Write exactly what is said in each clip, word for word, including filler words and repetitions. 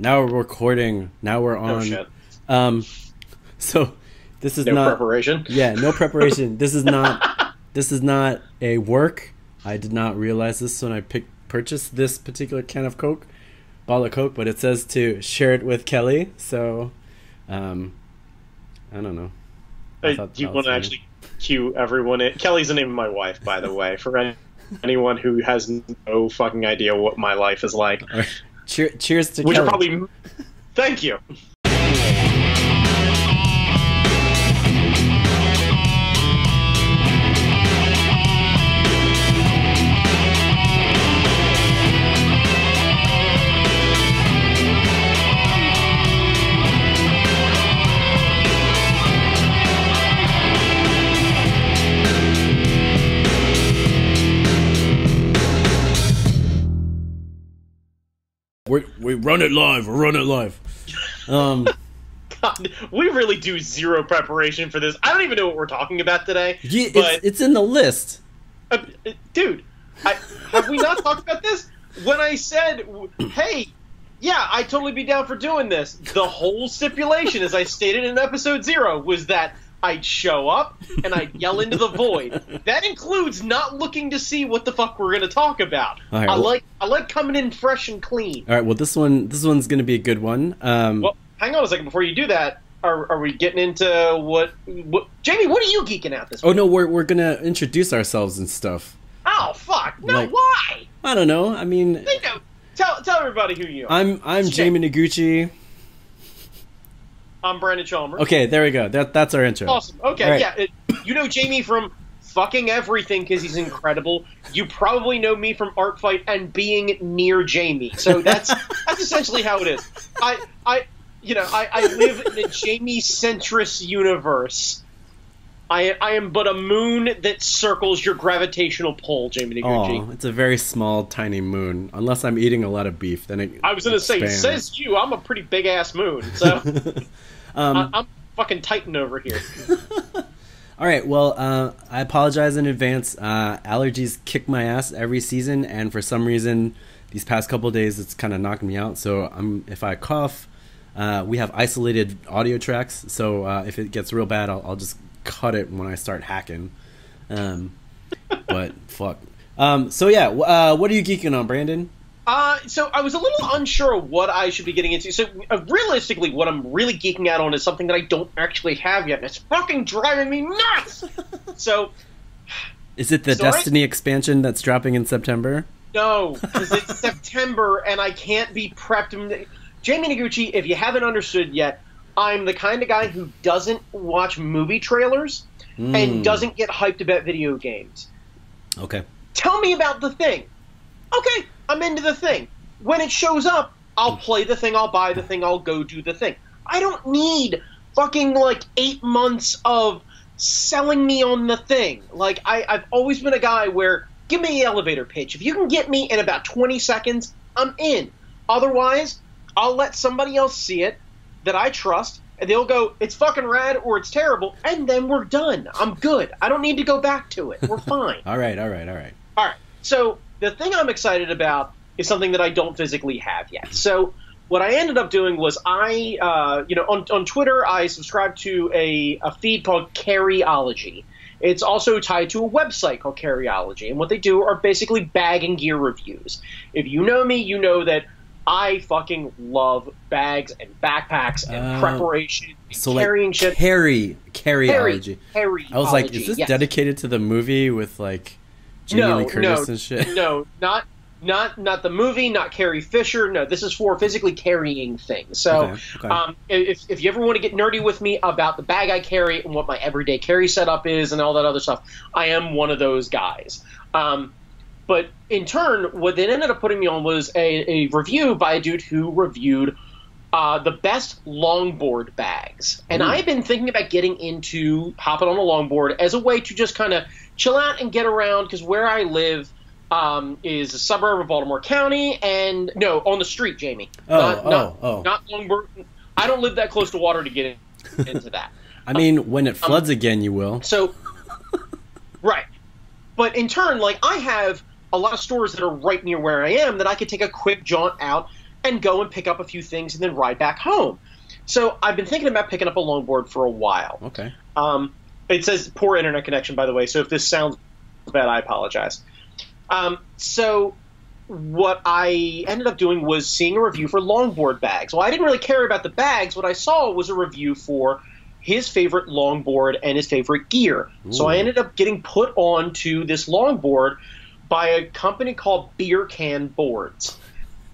Now we're recording. Now we're on. Oh, shit. Um, so this is no not preparation. Yeah, no preparation. This is not. This is not a work. I did not realize this when I picked purchased this particular can of Coke, bottle of Coke. But it says to share it with Kelly. So, um, I don't know. I hey, do you want to actually cue everyone in? Kelly's the name of my wife, by the way. For any, anyone who has no fucking idea what my life is like. Cheer, cheers to Which Kelly. Are probably, thank you. We, we run it live. We run it live. Um, God, we really do zero preparation for this. I don't even know what we're talking about today. Yeah, but it's, it's in the list. Uh, dude, I, have we not talked about this? When I said, hey, yeah, I'd totally be down for doing this, the whole stipulation, as I stated in episode zero, was that I'd show up and I'd yell into the void. That includes not looking to see what the fuck we're gonna talk about. All right, I well, like I like coming in fresh and clean. All right, well this one this one's gonna be a good one. Um, well, hang on a second before you do that. Are are we getting into what? what Jamie, what are you geeking out this? Oh week? no, we're we're gonna introduce ourselves and stuff. Oh fuck! No, like, why? I don't know. I mean, they know. Tell tell everybody who you are. I'm I'm it's Jamie Noguchi. I'm Brandon Chalmers. Okay, there we go. That that's our intro. Awesome. Okay, right. yeah. It, you know Jamie from fucking everything because he's incredible. You probably know me from Art Fight and being near Jamie. So that's that's essentially how it is. I I you know I, I live in a Jamie-centrist universe. I I am but a moon that circles your gravitational pole, Jamie Noguchi. Oh, it's a very small, tiny moon. Unless I'm eating a lot of beef, then it. I was gonna expands. say, says you, I'm a pretty big ass moon. So um, I, I'm fucking Titan over here. All right, well, uh, I apologize in advance. Uh, allergies kick my ass every season, and for some reason, these past couple of days, it's kind of knocking me out. So I'm if I cough, uh, we have isolated audio tracks. So uh, if it gets real bad, I'll, I'll just cut it when I start hacking, um, but fuck. Um, so yeah, uh, what are you geeking on, Brandon? Uh, so I was a little unsure of what I should be getting into. So uh, realistically, what I'm really geeking out on is something that I don't actually have yet, and it's fucking driving me nuts. So, is it the so Destiny I, expansion that's dropping in September? No, because it's September and I can't be prepped. Jamie Noguchi, if you haven't understood yet, I'm the kind of guy who doesn't watch movie trailers mm. and doesn't get hyped about video games. Okay. Tell me about the thing. Okay, I'm into the thing. When it shows up, I'll play the thing, I'll buy the thing, I'll go do the thing. I don't need fucking like eight months of selling me on the thing. Like I, I've always been a guy where give me the elevator pitch. If you can get me in about twenty seconds, I'm in. Otherwise, I'll let somebody else see it that I trust, and they'll go, it's fucking rad or it's terrible, and then we're done. I'm good. I don't need to go back to it. We're fine. all right, all right, all right. All right. So the thing I'm excited about is something that I don't physically have yet. So what I ended up doing was I, uh, you know, on, on Twitter, I subscribed to a, a feed called Carryology. It's also tied to a website called Carryology, and what they do are basically bag and gear reviews. If you know me, you know that I fucking love bags and backpacks and uh, preparation and so carrying like shit. Carry, carryology. Carryology. I was like, is this yes. dedicated to the movie with like Jamie no, Lee Curtis no, and shit? No, not not not the movie, not Carrie Fisher. No, this is for physically carrying things. So okay, okay. Um, if, if you ever want to get nerdy with me about the bag I carry and what my everyday carry setup is and all that other stuff, I am one of those guys. Um But in turn, what they ended up putting me on was a, a review by a dude who reviewed uh, the best longboard bags. And Ooh. I've been thinking about getting into hopping on a longboard as a way to just kind of chill out and get around because where I live um, is a suburb of Baltimore County and – no, on the street, Jamie. Oh, not, oh, not, oh. Not longboard. I don't live that close to water to get in, into that. I mean um, when it floods um, again, you will. So – right. But in turn, like I have – a lot of stores that are right near where I am that I could take a quick jaunt out and go and pick up a few things and then ride back home. So I've been thinking about picking up a longboard for a while. Okay. Um, it says poor internet connection, by the way, so if this sounds bad, I apologize. Um, so what I ended up doing was seeing a review for longboard bags. Well, I didn't really care about the bags. What I saw was a review for his favorite longboard and his favorite gear. Ooh. So I ended up getting put on to this longboard by a company called Beer Can Boards.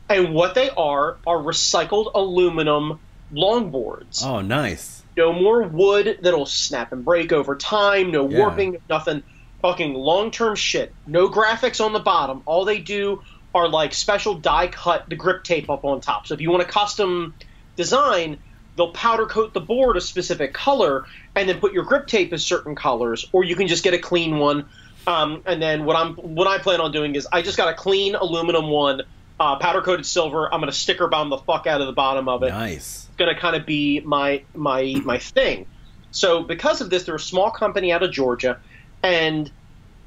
And what they are are recycled aluminum longboards. Oh, nice. No more wood that'll snap and break over time, no yeah. warping, nothing. Fucking long-term shit. No graphics on the bottom. All they do are like special die-cut the grip tape up on top. So if you want a custom design, they'll powder coat the board a specific color and then put your grip tape in certain colors, or you can just get a clean one. Um, and then what I'm what I plan on doing is I just got a clean aluminum one, uh, powder coated silver. I'm gonna sticker bomb the fuck out of the bottom of it. Nice. It's gonna kind of be my my my thing. So because of this, they're a small company out of Georgia, and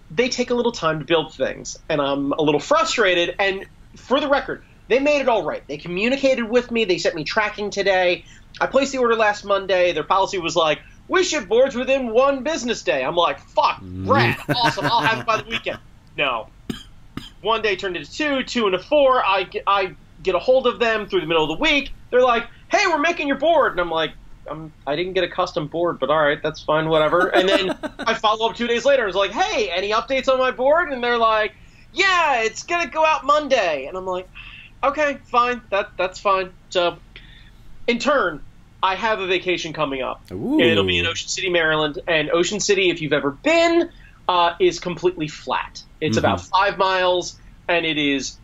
they take a little time to build things. And I'm a little frustrated. And for the record, they made it all right. They communicated with me. They sent me tracking today. I placed the order last Monday. Their policy was like, we ship boards within one business day. I'm like, fuck, rad, awesome, I'll have it by the weekend. No. One day turned into two, two into four. I get, I get a hold of them through the middle of the week. They're like, hey, we're making your board. And I'm like, I'm, I didn't get a custom board, but all right, that's fine, whatever. And then I follow up two days later. I was like, hey, any updates on my board? And they're like, yeah, it's going to go out Monday. And I'm like, okay, fine, that that's fine. So in turn, I have a vacation coming up. Ooh. It'll be in Ocean City, Maryland. And Ocean City, if you've ever been, uh, is completely flat. It's mm-hmm. about five miles, and it is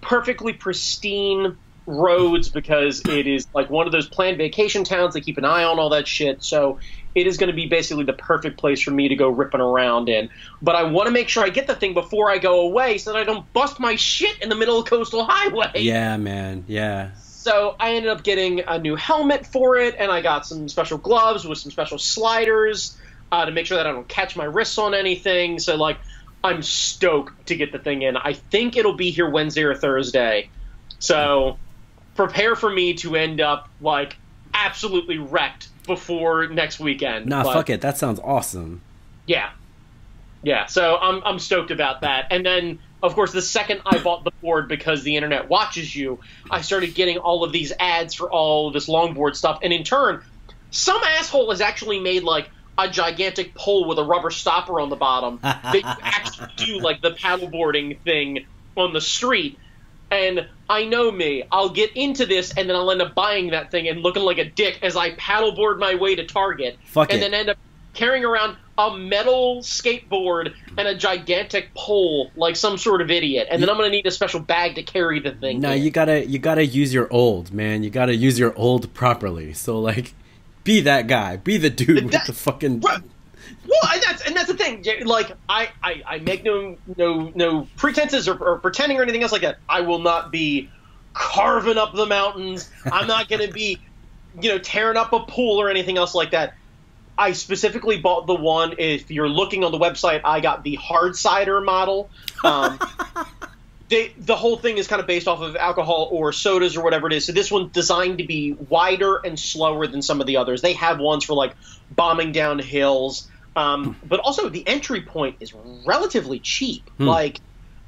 perfectly pristine roads because it is like one of those planned vacation towns. They keep an eye on all that shit. So it is going to be basically the perfect place for me to go ripping around in. But I want to make sure I get the thing before I go away so that I don't bust my shit in the middle of Coastal Highway. Yeah, man. Yeah. So I ended up getting a new helmet for it, and I got some special gloves with some special sliders uh, to make sure that I don't catch my wrists on anything. So, like, I'm stoked to get the thing in. I think it'll be here Wednesday or Thursday. So prepare for me to end up, like, absolutely wrecked before next weekend. Nah, but, fuck it. That sounds awesome. Yeah. Yeah, so I'm, I'm stoked about that. And then, of course, the second I bought the board, because the internet watches you, I started getting all of these ads for all of this longboard stuff. And in turn, some asshole has actually made, like, a gigantic pole with a rubber stopper on the bottom that you actually do, like, the paddleboarding thing on the street. And I know me. I'll get into this, and then I'll end up buying that thing and looking like a dick as I paddleboard my way to Target. Fuck and it. Then end up carrying around a metal skateboard and a gigantic pole like some sort of idiot, and then I'm gonna need a special bag to carry the thing. No, in. you gotta you gotta use your old man. You gotta use your old properly. So like, be that guy. Be the dude that, with the fucking. Bro, well, and that's and that's the thing. Like I, I, I make no no no pretenses or, or pretending or anything else like that. I will not be carving up the mountains. I'm not gonna be, you know, tearing up a pool or anything else like that. I specifically bought the one, if you're looking on the website, I got the hard cider model. Um, they, the whole thing is kind of based off of alcohol or sodas or whatever it is. So this one's designed to be wider and slower than some of the others. They have ones for, like, bombing down hills. Um, but also the entry point is relatively cheap. Hmm. Like,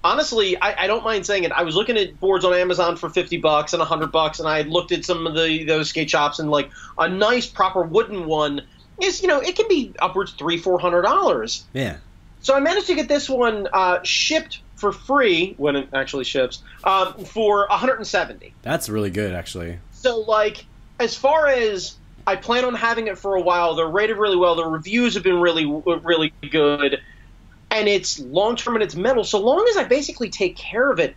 honestly, I, I don't mind saying it. I was looking at boards on Amazon for fifty bucks and a hundred bucks, and I had looked at some of the those skate shops, and, like, a nice proper wooden one is, you know, it can be upwards three, four hundred dollars. Yeah. So I managed to get this one uh, shipped for free when it actually ships um, for one hundred and seventy. That's really good, actually. So, like, as far as I plan on having it for a while, they're rated really well. The reviews have been really, really good, and it's long term and it's metal. So long as I basically take care of it,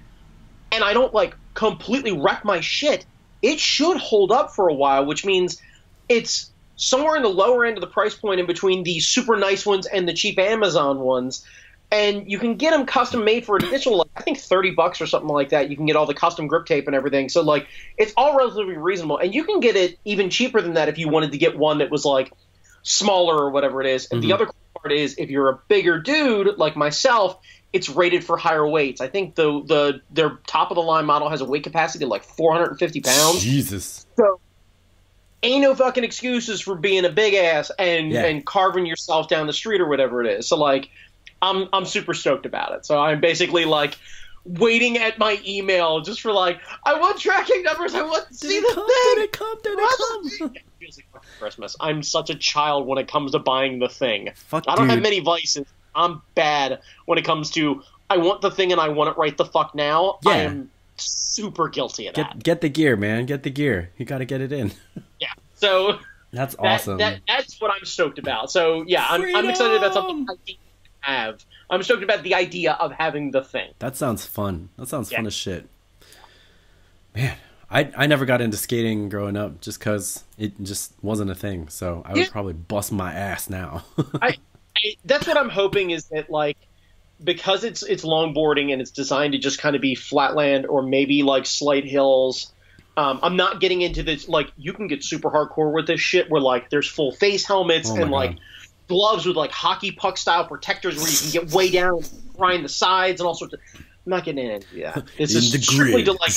and I don't like completely wreck my shit, it should hold up for a while. Which means it's somewhere in the lower end of the price point in between the super nice ones and the cheap Amazon ones. And you can get them custom made for an additional, like, I think thirty bucks or something like that. You can get all the custom grip tape and everything. So, like, it's all relatively reasonable. And you can get it even cheaper than that if you wanted to get one that was, like, smaller or whatever it is. And mm-hmm. the other part is, if you're a bigger dude like myself it's rated for higher weights. I think the the their top of the line model has a weight capacity of like four hundred fifty pounds. Jesus. So ain't no fucking excuses for being a big ass and yeah. and carving yourself down the street or whatever it is. So like, I'm I'm super stoked about it. So I'm basically like waiting at my email just for like, I want tracking numbers. I want to see the thing. It come, did it come? It feels like Christmas. I'm such a child when it comes to buying the thing. Fuck, I don't dude. have many vices. I'm bad when it comes to I want the thing and I want it right the fuck now. Yeah. I am super guilty of that. Get, get the gear, man. Get the gear. You got to get it in. Yeah. So that's awesome. That, that, that's what I'm stoked about. So yeah, I'm, I'm excited about something I didn't have. I'm stoked about the idea of having the thing. That sounds fun. That sounds yeah. fun as shit. Man, I I never got into skating growing up just because it just wasn't a thing. So I would yeah. probably bust my ass now. I, I, that's what I'm hoping is that, like, because it's it's longboarding and it's designed to just kind of be flatland or maybe like slight hills. Um, I'm not getting into this, like, you can get super hardcore with this shit where like there's full face helmets oh and like God. gloves with like hockey puck style protectors where you can get way down and grind the sides and all sorts of. I'm not getting into yeah. This is strictly to like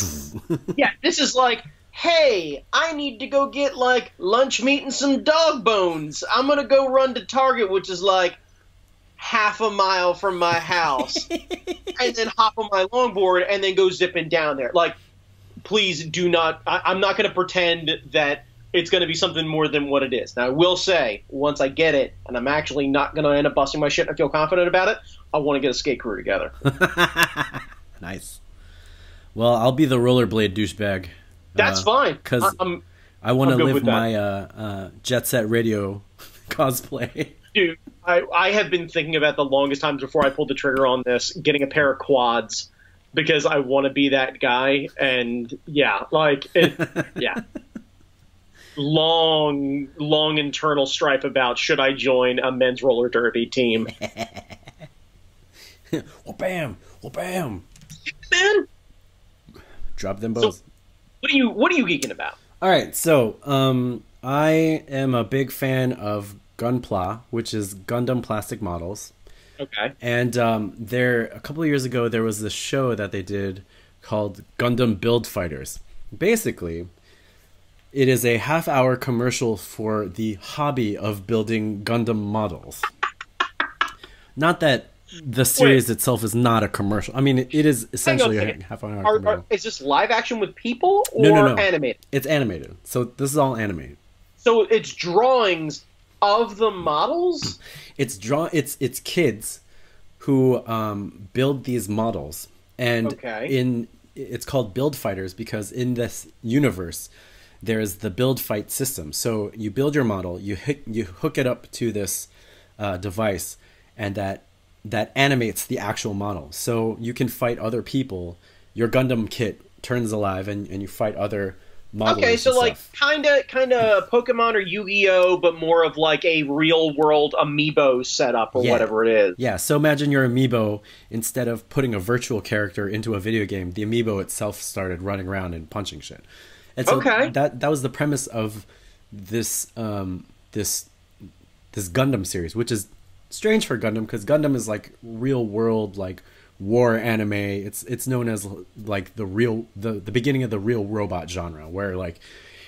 yeah, this is like, hey, I need to go get like lunch meat and some dog bones. I'm gonna go run to Target, which is like half a mile from my house, and then hop on my longboard and then go zipping down there. Like, please do not. I, I'm not going to pretend that it's going to be something more than what it is. Now, I will say, once I get it, and I'm actually not going to end up busting my shit and I feel confident about it, I want to get a skate crew together. Nice. Well, I'll be the rollerblade douchebag. That's uh, fine. Because I want to live my uh, uh, Jet Set Radio cosplay. Dude, I, I have been thinking about the longest times before I pulled the trigger on this, getting a pair of quads, because I want to be that guy. And yeah, like, it, yeah. Long, long internal strife about should I join a men's roller derby team? Well, bam, well, bam, man. Drop them both. So, what are you? What are you geeking about? All right, so um, I am a big fan of Gunpla, which is Gundam plastic models. Okay. And um, there, a couple of years ago, there was this show that they did called Gundam Build Fighters. Basically, it is a half-hour commercial for the hobby of building Gundam models. Not that the series Wait. itself is not a commercial. I mean, it is essentially a, a half-hour commercial. Are, is this live action with people or no, no, no. animated? It's animated. So this is all animated. So it's drawings of the models? It's draw it's it's kids who um build these models. And okay. in it's called Build Fighters because in this universe there is the build fight system. So you build your model, you hit, you hook it up to this uh device, and that that animates the actual model. So you can fight other people. Your Gundam kit turns alive and, and you fight other okay, so like kind of kind of Pokemon or Yu-Gi-Oh, but more of like a real world amiibo setup or yeah. whatever it is. Yeah, so imagine your amiibo, instead of putting a virtual character into a video game, the amiibo itself started running around and punching shit. And so okay. that that was the premise of this um this this Gundam series, which is strange for Gundam because Gundam is like real world, like war anime. It's it's known as like the real the the beginning of the real robot genre, where like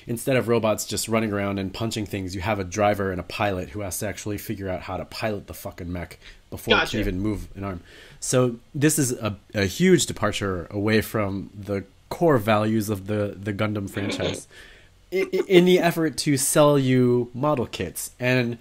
instead of robots just running around and punching things, you have a driver and a pilot who has to actually figure out how to pilot the fucking mech before gotcha. it can even move an arm. So this is a, a huge departure away from the core values of the the Gundam franchise in, in the effort to sell you model kits. And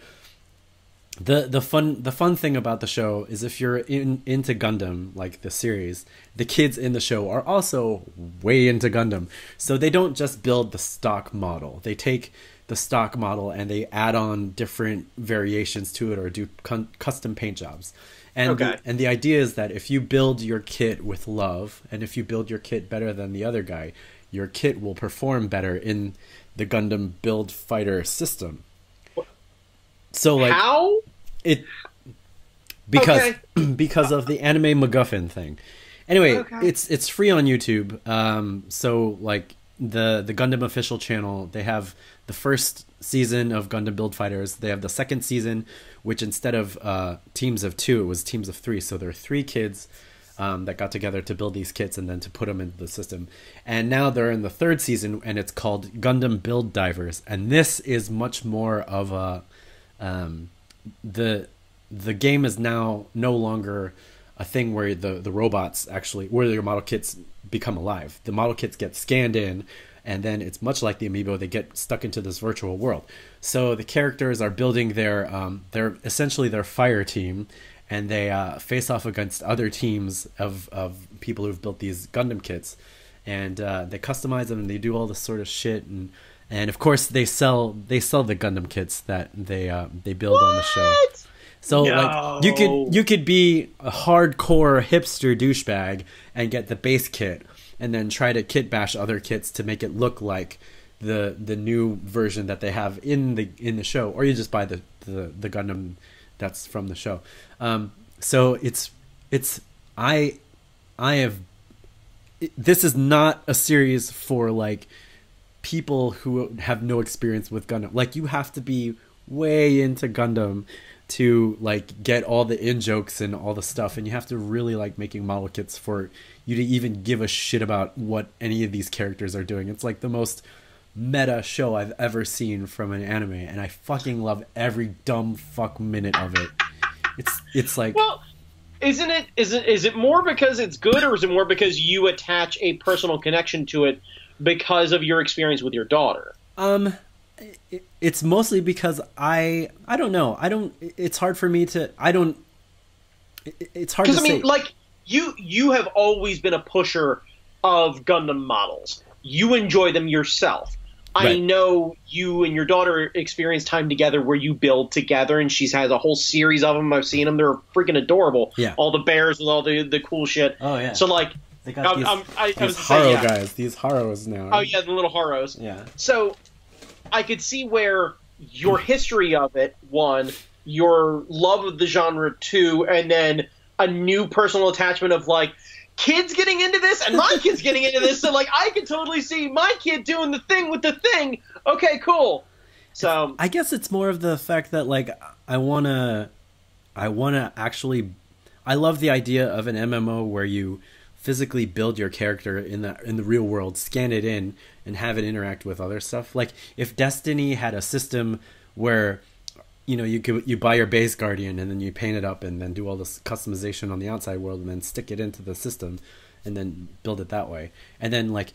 The the fun the fun thing about the show is if you're in into Gundam, like the series, the kids in the show are also way into Gundam. So they don't just build the stock model. They take the stock model and they add on different variations to it or do cu custom paint jobs. And okay. the, and the idea is that if you build your kit with love and if you build your kit better than the other guy, your kit will perform better in the Gundam Build Fighter system. So like how it because okay. because of the anime MacGuffin thing. Anyway, okay. it's it's free on YouTube. Um, so like the the Gundam official channel, they have the first season of Gundam Build Fighters. They have the second season, which instead of uh, teams of two, it was teams of three. So there are three kids um, that got together to build these kits and then to put them into the system. And now they're in the third season, and it's called Gundam Build Divers. And this is much more of a um, the the game is now no longer a thing where the the robots actually where your model kits become alive. The model kits get scanned in, and then it's much like the amiibo, they get stuck into this virtual world. So the characters are building their um their essentially their fire team, and they uh face off against other teams of of people who've built these Gundam kits, and uh they customize them and they do all this sort of shit, and and of course they sell they sell the Gundam kits that they uh they build what? on the show. So no. like you could you could be a hardcore hipster douchebag and get the base kit and then try to kit bash other kits to make it look like the the new version that they have in the in the show, or you just buy the the, the Gundam that's from the show. Um, so it's it's I I have it, this is not a series for like people who have no experience with Gundam. Like you have to be way into Gundam to like get all the in jokes and all the stuff, and you have to really like making model kits for you to even give a shit about what any of these characters are doing. It's like the most meta show I've ever seen from an anime, and I fucking love every dumb fuck minute of it. It's it's like, well, isn't it is it is it more because it's good, or is it more because you attach a personal connection to it because of your experience with your daughter? Um. It's mostly because I I don't know I don't it's hard for me to I don't it's hard to say. Because I mean, like you you have always been a pusher of Gundam models. You enjoy them yourself. Right. I know you and your daughter experience time together where you build together, and she's has a whole series of them. I've seen them; they're freaking adorable. Yeah, all the bears with all the the cool shit. Oh yeah. So like they got these, I'm, I, these I Haro say, yeah. guys, these Haros now. Oh yeah, the little Haros. Yeah. So I could see where your history of it, one, your love of the genre, two, and then a new personal attachment of, like, kids getting into this and my kids getting into this. So, like, I could totally see my kid doing the thing with the thing. Okay, cool. So I guess it's more of the fact that, like, I want to I want to actually – I love the idea of an M M O where you – physically build your character in the in the real world, scan it in, and have it interact with other stuff. Like if Destiny had a system where, you know, you could you buy your base Guardian and then you paint it up and then do all this customization on the outside world and then stick it into the system and then build it that way. And then like,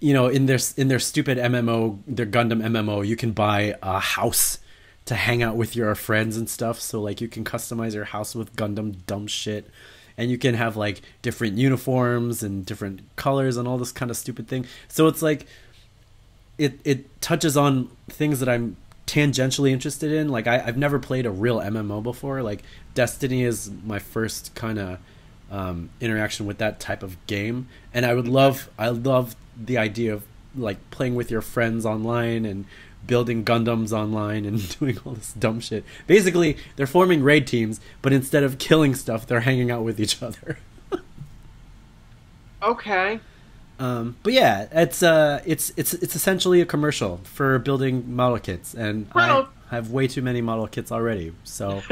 you know, in their in their stupid M M O, their Gundam M M O, you can buy a house to hang out with your friends and stuff. So like you can customize your house with Gundam dumb shit. And you can have like different uniforms and different colors and all this kind of stupid thing. So it's like it it touches on things that I'm tangentially interested in. Like I, I've never played a real M M O before. Like Destiny is my first kind of um, interaction with that type of game. And I would love I love the idea of like playing with your friends online and building Gundams online and doing all this dumb shit. Basically, they're forming raid teams, but instead of killing stuff, they're hanging out with each other. Okay. Um, but yeah, it's uh, it's it's it's essentially a commercial for building model kits, and well, I have way too many model kits already. So,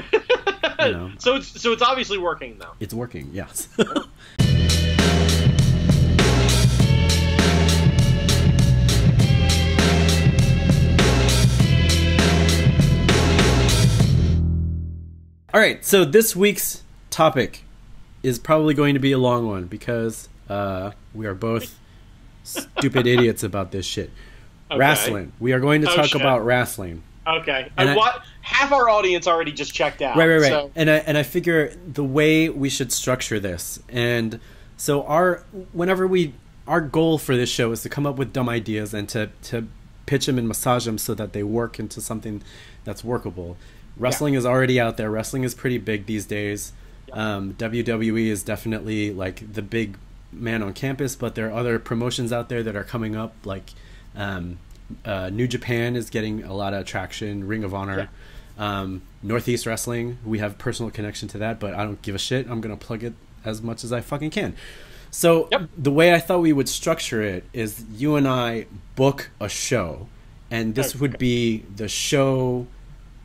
you know. so it's so it's obviously working though. It's working, yes. All right, so this week's topic is probably going to be a long one because uh, we are both stupid idiots about this shit. Okay. Wrestling. We are going to oh, talk shit. about wrestling. Okay. And I, what, half our audience already just checked out. Right, right, right. So. And I and I figure the way we should structure this, and so our whenever we our goal for this show is to come up with dumb ideas and to to pitch them and massage them so that they work into something that's workable. Wrestling yeah. is already out there. Wrestling is pretty big these days. Yeah. Um, W W E is definitely like the big man on campus, but there are other promotions out there that are coming up. Like um, uh, New Japan is getting a lot of traction. Ring of Honor, yeah. um, Northeast Wrestling. We have personal connection to that, but I don't give a shit. I'm gonna plug it as much as I fucking can. So yep. the way I thought we would structure it is you and I book a show, and this okay. would be the show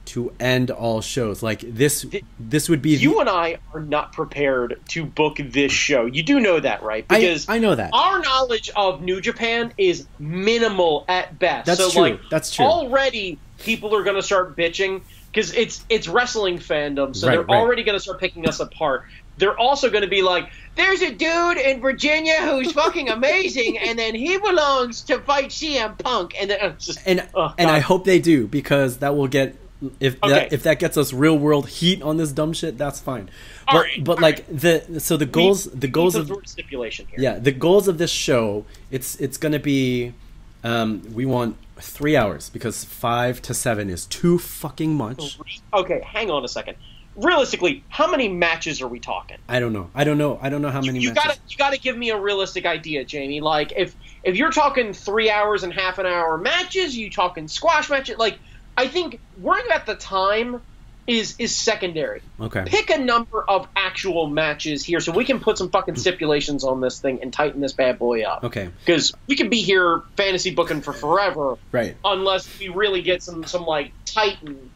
to end all shows. Like this, the, this would be. You the, and I are not prepared to book this show. You do know that, right? Because I, I know that our knowledge of New Japan is minimal at best. That's so true. Like, That's true. Already, people are going to start bitching because it's it's wrestling fandom, so right, they're right. already going to start picking us apart. They're also going to be like, there's a dude in Virginia who's fucking amazing, and then he belongs to fight C M Punk. And then, just, and, oh, and I hope they do, because that will get if okay. that if that gets us real world heat on this dumb shit, that's fine. All but right, but like right. the so the goals we, the goals of stipulation here. Yeah, the goals of this show, it's it's going to be um, we want three hours because five to seven is too fucking much. Okay, hang on a second. Realistically, how many matches are we talking? I don't know. I don't know. I don't know how many you, you matches. Gotta, you got to give me a realistic idea, Jamie. Like, if if you're talking three hours and half an hour matches, you talking squash matches. Like, I think worrying about the time is is secondary. Okay. Pick a number of actual matches here so we can put some fucking stipulations on this thing and tighten this bad boy up. Okay. Because we could be here fantasy booking for forever. Right. Unless we really get some, some like, tighten,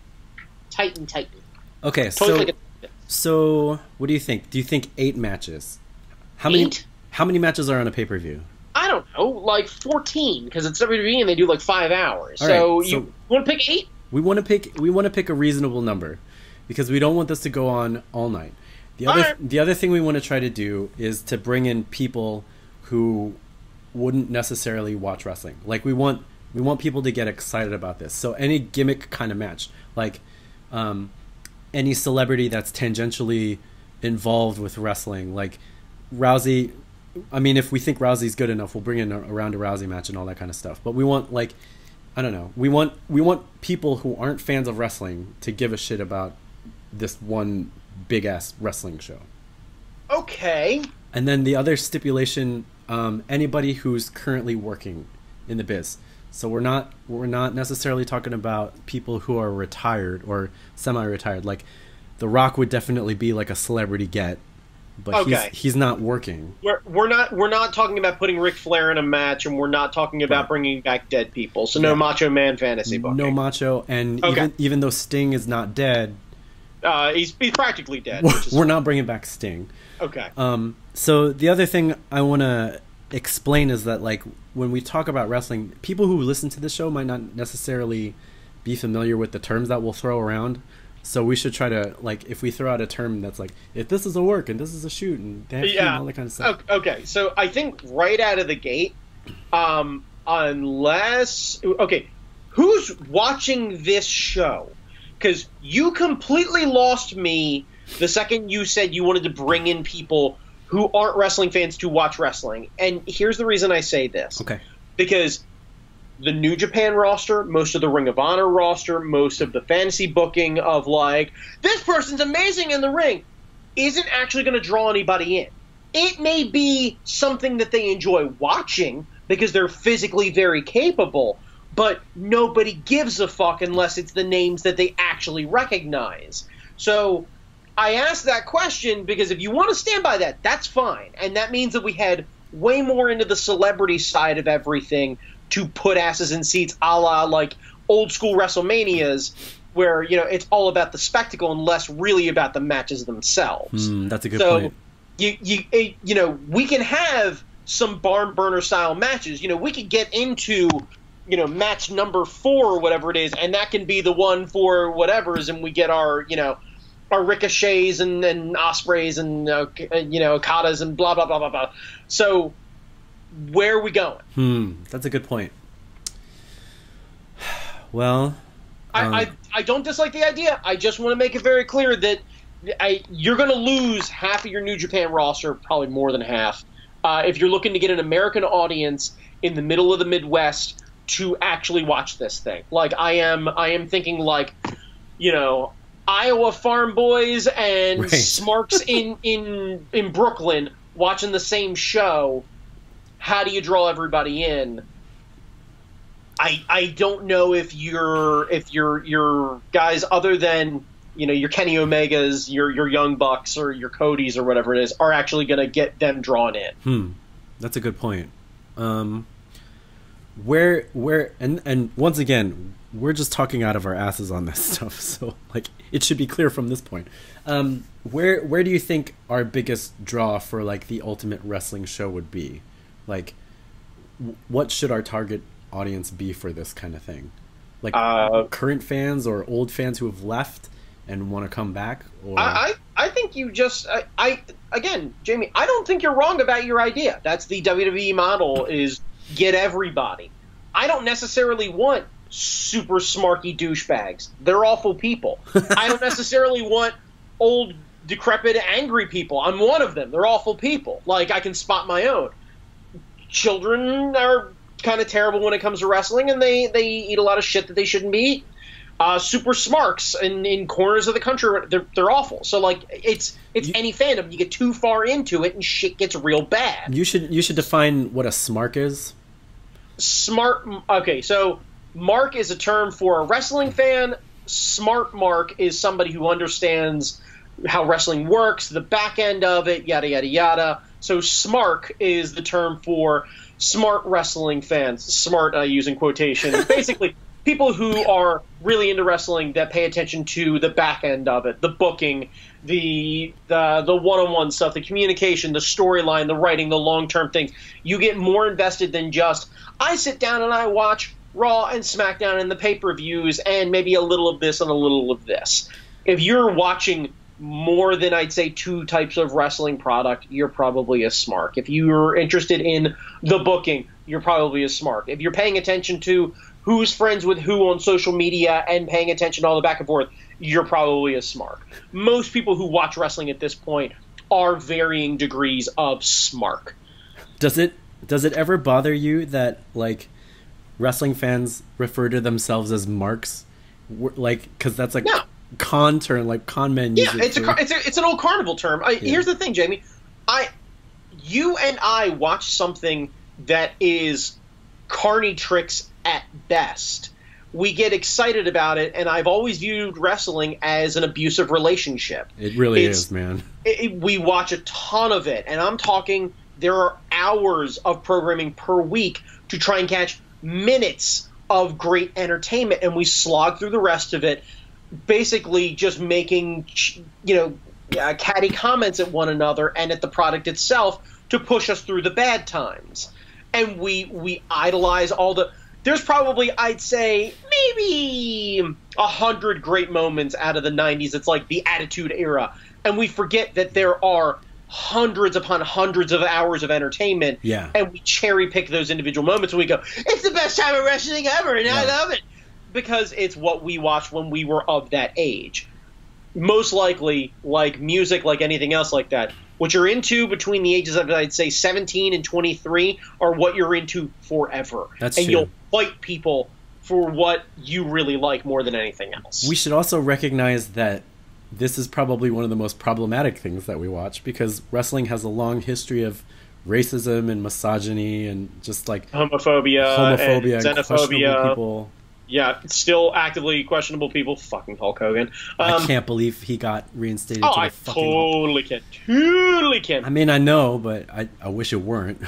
tighten, tighten. Okay, so so what do you think? Do you think eight matches? How eight? many how many matches are on a pay-per-view? I don't know, like fourteen, because it's W W E and they do like five hours. Right, so, so you want to pick eight? We want to pick we want to pick a reasonable number because we don't want this to go on all night. The other right. the other thing we want to try to do is to bring in people who wouldn't necessarily watch wrestling. Like we want we want people to get excited about this. So any gimmick kind of match, like um any celebrity that's tangentially involved with wrestling, like Rousey. I mean, if we think Rousey's good enough, we'll bring in a, a Ronda Rousey match and all that kind of stuff. But we want, like, I don't know, we want we want people who aren't fans of wrestling to give a shit about this one big ass wrestling show. Okay. And then the other stipulation: um, anybody who's currently working in the biz. So we're not we're not necessarily talking about people who are retired or semi-retired. Like, The Rock would definitely be like a celebrity get, but okay. he's he's not working. We're we're not we're not talking about putting Ric Flair in a match, and we're not talking about right. bringing back dead people. So no yeah. Macho Man fantasy booking. No Macho, and okay. even even though Sting is not dead, uh, he's he's practically dead. We're, is... we're not bringing back Sting. Okay. Um. So the other thing I want to explain is that, like, when we talk about wrestling, people who listen to this show might not necessarily be familiar with the terms that we'll throw around. So we should try to, like, if we throw out a term that's like, if this is a work and this is a shoot and, yeah. and all that kind of stuff. Okay, so I think right out of the gate, um, unless, okay, who's watching this show? Because you completely lost me the second you said you wanted to bring in people who aren't wrestling fans to watch wrestling. And here's the reason I say this. Okay. Because the New Japan roster, most of the Ring of Honor roster, most of the fantasy booking of, like, this person's amazing in the ring, isn't actually going to draw anybody in. It may be something that they enjoy watching because they're physically very capable, but nobody gives a fuck unless it's the names that they actually recognize. So I asked that question because if you want to stand by that, that's fine. And that means that we head way more into the celebrity side of everything to put asses in seats, a la like old school WrestleManias, where, you know, it's all about the spectacle and less really about the matches themselves. Mm, that's a good so point. So, you, you, it, you know, we can have some barn burner style matches. You know, we could get into, you know, match number four or whatever it is, and that can be the one for whatever's, and we get our, you know, Or ricochets and, and ospreys and, uh, you know, Okadas and blah, blah, blah, blah, blah. So where are we going? Hmm. That's a good point. Well, I, um, I, I don't dislike the idea. I just want to make it very clear that I, you're going to lose half of your New Japan roster, probably more than half, uh, if you're looking to get an American audience in the middle of the Midwest to actually watch this thing. Like, I am, I am thinking, like, you know, Iowa farm boys and right. smarks in, in in Brooklyn watching the same show. How do you draw everybody in? I I don't know if your if your your guys other than you know, your Kenny Omegas, your your Young Bucks, or your Codys, or whatever it is, are actually going to get them drawn in. Hmm, that's a good point. Um, where where and and once again, we're just talking out of our asses on this stuff, so like it should be clear from this point. Um, where where do you think our biggest draw for like the Ultimate Wrestling show would be? Like, w what should our target audience be for this kind of thing? Like uh, current fans or old fans who have left and want to come back? Or... I, I think you just, I, I, again, Jamie, I don't think you're wrong about your idea. That's the W W E model, is get everybody. I don't necessarily want super smarky douchebags. They're awful people. I don't necessarily want old, decrepit, angry people. I'm one of them. They're awful people. Like, I can spot my own. Children are kind of terrible when it comes to wrestling, and they, they eat a lot of shit that they shouldn't be eating. Uh, super smarks in, in corners of the country, they're, they're awful. So like it's it's you, any fandom, you get too far into it and shit gets real bad. You should you should define what a smark is. Smart, okay, so mark is a term for a wrestling fan. Smart mark is somebody who understands how wrestling works, the back end of it, yada, yada, yada. So smark is the term for smart wrestling fans. Smart, I use in quotation. It's basically people who are really into wrestling that pay attention to the back end of it, the booking, the the the one-on-one stuff, the communication, the storyline, the writing, the long-term things. You get more invested than just, I sit down and I watch Raw and SmackDown and the pay-per-views and maybe a little of this and a little of this. If you're watching more than, I'd say, two types of wrestling product, you're probably a smark. If you're interested in the booking, you're probably a smark. If you're paying attention to who's friends with who on social media and paying attention to all the back and forth, you're probably a smark. Most people who watch wrestling at this point are varying degrees of smark. Does it does it ever bother you that like wrestling fans refer to themselves as marks? Like, because that's like no. con term, like con men. Yeah, it's a, it's a it's an old carnival term. I, yeah. Here's the thing, Jamie. I, you and I watch something that is carny tricks at best. We get excited about it, and I've always viewed wrestling as an abusive relationship. It really it's, is, man. It, we watch a ton of it, and I'm talking there are hours of programming per week to try and catch minutes of great entertainment, and we slog through the rest of it, basically just making, you know, uh, catty comments at one another and at the product itself to push us through the bad times. And we we idolize all the... There's probably, I'd say, maybe a hundred great moments out of the nineties. It's like the Attitude Era. And we forget that there are hundreds upon hundreds of hours of entertainment. Yeah. And we cherry pick those individual moments and we go, it's the best time of wrestling ever, and yeah. I love it. Because it's what we watched when we were of that age. Most likely, like music, like anything else like that, what you're into between the ages of, I'd say, seventeen and twenty-three are what you're into forever. That's and true. You'll fight people for what you really like more than anything else. We should also recognize that this is probably one of the most problematic things that we watch, because wrestling has a long history of racism and misogyny and just like homophobia, homophobia and xenophobia. People. Yeah, still actively questionable people. Fucking Hulk Hogan. Um, I can't believe he got reinstated. Oh, to the I fucking totally can't. Totally can't. I mean, I know, but I, I wish it weren't.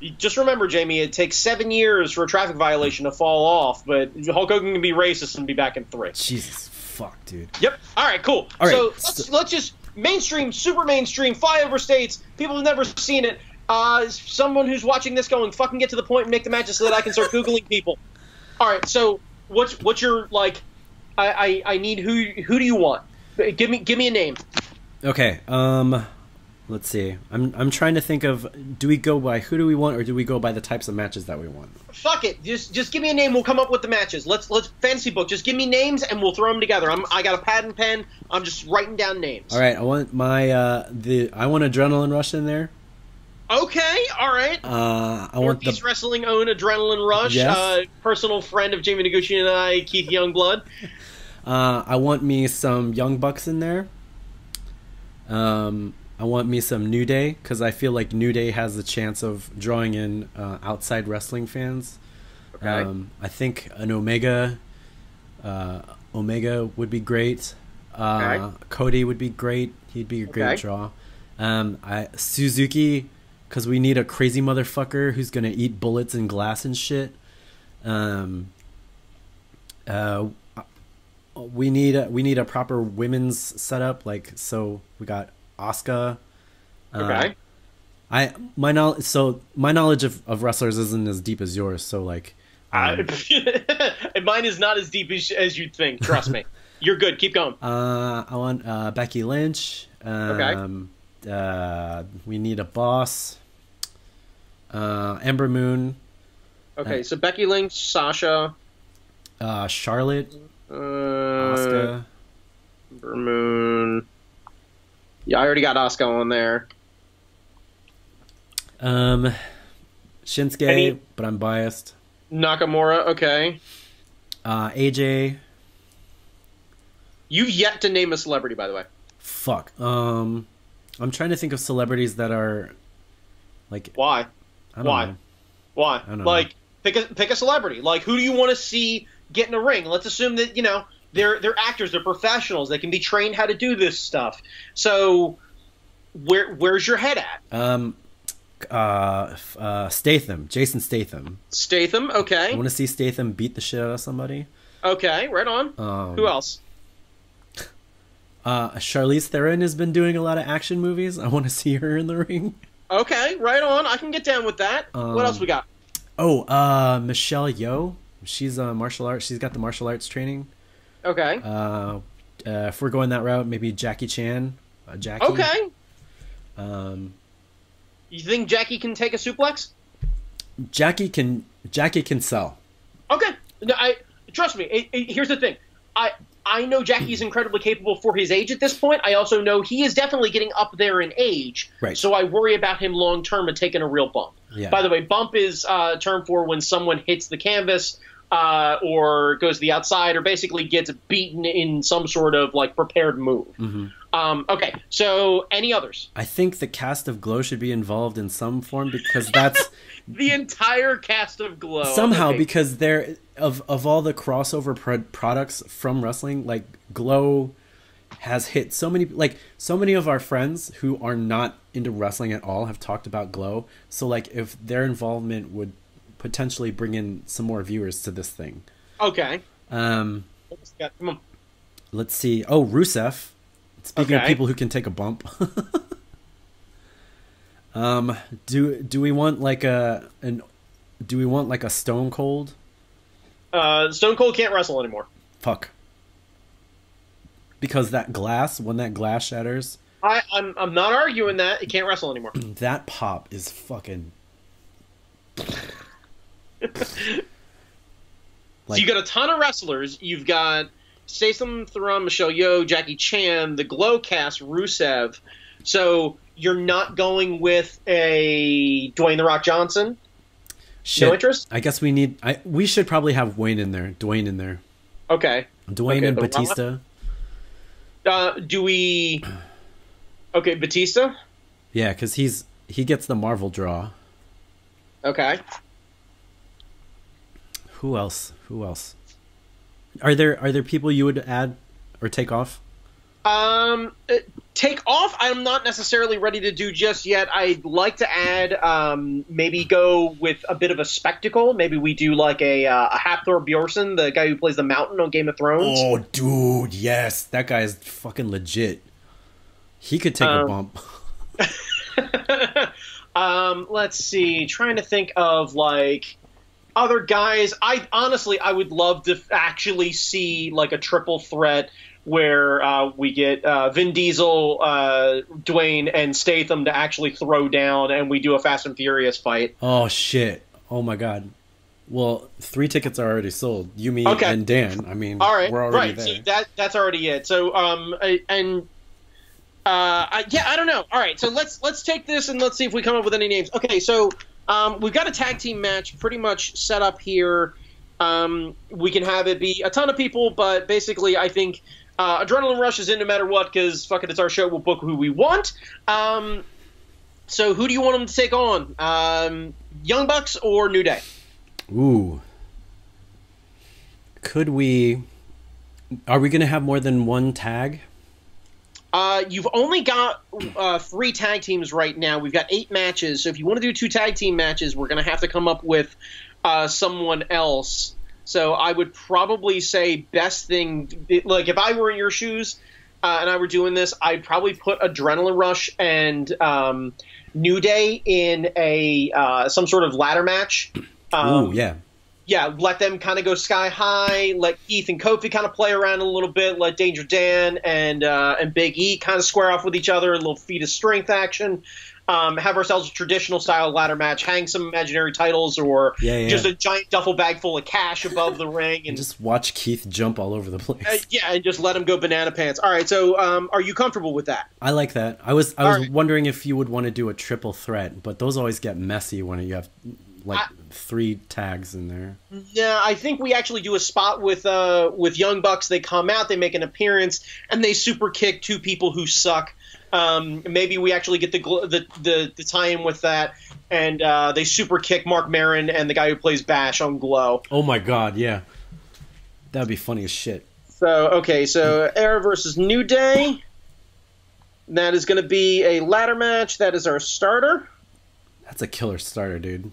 Just remember, Jamie, it takes seven years for a traffic violation to fall off, but Hulk Hogan can be racist and be back in three. Jesus fuck, dude. Yep. All right, cool. All right, so let's, so let's just mainstream, super mainstream, flyover states, people who've never seen it, uh, someone who's watching this going, fucking get to the point and make the matches so that I can start Googling people. All right, so... What's what's your like? I, I I need who who do you want? Give me give me a name. Okay. Um, let's see. I'm I'm trying to think of. Do we go by who do we want, or do we go by the types of matches that we want? Fuck it. Just just give me a name. We'll come up with the matches. Let's let's fantasy book. Just give me names and we'll throw them together. I'm I got a pad and pen. I'm just writing down names. All right. I want my uh the I want Adrenaline Rush in there. Okay, all right. Uh, I want Northeast the... Wrestling own Adrenaline Rush, yes. uh, personal friend of Jamie Noguchi and I, Keith Youngblood. uh, I want me some Young Bucks in there. Um, I want me some New Day, because I feel like New Day has a chance of drawing in uh, outside wrestling fans. Okay. Um, I think an Omega, uh, Omega would be great. Uh, okay. Cody would be great. He'd be a great okay. draw. Um, I, Suzuki, because we need a crazy motherfucker who's going to eat bullets and glass and shit. Um, uh, we need a, we need a proper women's setup. Like, so we got Asuka. Uh, okay. I my knowledge so my knowledge of, of wrestlers isn't as deep as yours. So like, um, mine is not as deep as, as you'd think. Trust me. You're good. Keep going. Uh, I want uh, Becky Lynch. Um, okay. Uh, we need a boss. Uh, Ember Moon. Okay, uh, so Becky Lynch, Sasha, uh, Charlotte, uh, Asuka, Ember Moon. Yeah, I already got Asuka on there. Um, Shinsuke, Any? but I'm biased. Nakamura, okay. Uh, A J. You've yet to name a celebrity, by the way. Fuck. Um, I'm trying to think of celebrities that are, like. Why? I don't Why? Know. Why? I don't like, know. pick a pick a celebrity. Like, who do you want to see get in a ring? Let's assume that you know they're they're actors, they're professionals, they can be trained how to do this stuff. So, where where's your head at? Um, uh, uh Statham, Jason Statham. Statham, okay. I want to see Statham beat the shit out of somebody. Okay, right on. Um, who else? Uh, Charlize Theron has been doing a lot of action movies. I want to see her in the ring. Okay, right on. I can get down with that. Um, what else we got? Oh, uh, Michelle Yeoh. She's a uh, martial arts. She's got the martial arts training. Okay. Uh, uh, if we're going that route, maybe Jackie Chan. Uh, Jackie. Okay. Um, you think Jackie can take a suplex? Jackie can. Jackie can sell. Okay. No, I trust me. It, it, here's the thing. I. I know Jackie's incredibly capable for his age at this point. I also know he is definitely getting up there in age. Right. So I worry about him long-term and taking a real bump. Yeah. By the way, bump is a uh, term for when someone hits the canvas uh, or goes to the outside or basically gets beaten in some sort of like prepared move. Mm-hmm. um, okay, so any others? I think the cast of GLOW should be involved in some form because that's... the entire cast of GLOW. Somehow, okay. because they're... Of of all the crossover pro products from wrestling, like GLOW has hit so many, like so many of our friends who are not into wrestling at all have talked about GLOW. So like if their involvement would potentially bring in some more viewers to this thing. Okay. Um, yeah, come on. Let's see. Oh, Rusev. Speaking okay. of people who can take a bump. um, do do we want like a an do we want like a Stone Cold? Uh, Stone Cold can't wrestle anymore. Fuck. Because that glass, when that glass shatters, I, I'm I'm not arguing that it can't wrestle anymore. That pop is fucking. like... So you got a ton of wrestlers. You've got Statham, Theron, Michelle Yeoh, Jackie Chan, the GLOW cast, Rusev. So you're not going with a Dwayne the Rock Johnson. Shit. No interest? I guess we need... I, we should probably have Wayne in there. Dwayne in there. Okay. Dwayne okay, and Batista. Uh, do we... Okay, Batista? Yeah, because he's he gets the Marvel draw. Okay. Who else? Who else? Are there are there people you would add or take off? Um, take off. I'm not necessarily ready to do just yet. I'd like to add, um, maybe go with a bit of a spectacle. Maybe we do like a, uh, a Hafthor Bjornsson, the guy who plays the Mountain on Game of Thrones. Oh, dude, yes, that guy is fucking legit. He could take um, a bump. um, let's see. Trying to think of like other guys. I honestly, I would love to actually see like a triple threat. Where uh, we get uh, Vin Diesel, uh, Dwayne, and Statham to actually throw down, and we do a Fast and Furious fight. Oh, shit. Oh, my God. Well, three tickets are already sold. You, me, okay. and Dan. I mean, All right. we're already right. there. So that, that's already it. So, um, I, and, uh, I, yeah, I don't know. All right, so let's, let's take this, and let's see if we come up with any names. Okay, so um, we've got a tag team match pretty much set up here. Um, we can have it be a ton of people, but basically I think – Uh, Adrenaline Rush is in no matter what because fuck it, it's our show. We'll book who we want. Um, so who do you want them to take on? Um, Young Bucks or New Day? Ooh. Could we Are we going to have more than one tag? Uh, you've only got uh, three tag teams right now. We've got eight matches. So if you want to do two tag team matches, we're going to have to come up with uh, someone else. So I would probably say best thing – like if I were in your shoes uh, and I were doing this, I'd probably put Adrenaline Rush and um, New Day in a uh, some sort of ladder match. Um, Ooh, yeah. Yeah, let them kind of go sky high. Let Keith and Kofi kind of play around a little bit. Let Danger Dan and uh, and Big E kind of square off with each other. A little feat of strength action. Um, have ourselves a traditional style ladder match. Hang some imaginary titles or yeah, yeah. just a giant duffel bag full of cash above the ring. And, and just watch Keith jump all over the place. Uh, yeah, and just let him go banana pants. All right, so um, are you comfortable with that? I like that. I was I was right. wondering if you would want to do a triple threat, but those always get messy when you have – like I, three tags in there. Yeah, I think we actually do a spot with uh with Young Bucks. They come out, they make an appearance, and they super kick two people who suck. Um, maybe we actually get the the the, the tie in with that, and uh, they super kick Mark Maron and the guy who plays Bash on GLOW. Oh my God, yeah, that'd be funny as shit. So okay, so Era versus New Day. That is going to be a ladder match. That is our starter. That's a killer starter, dude.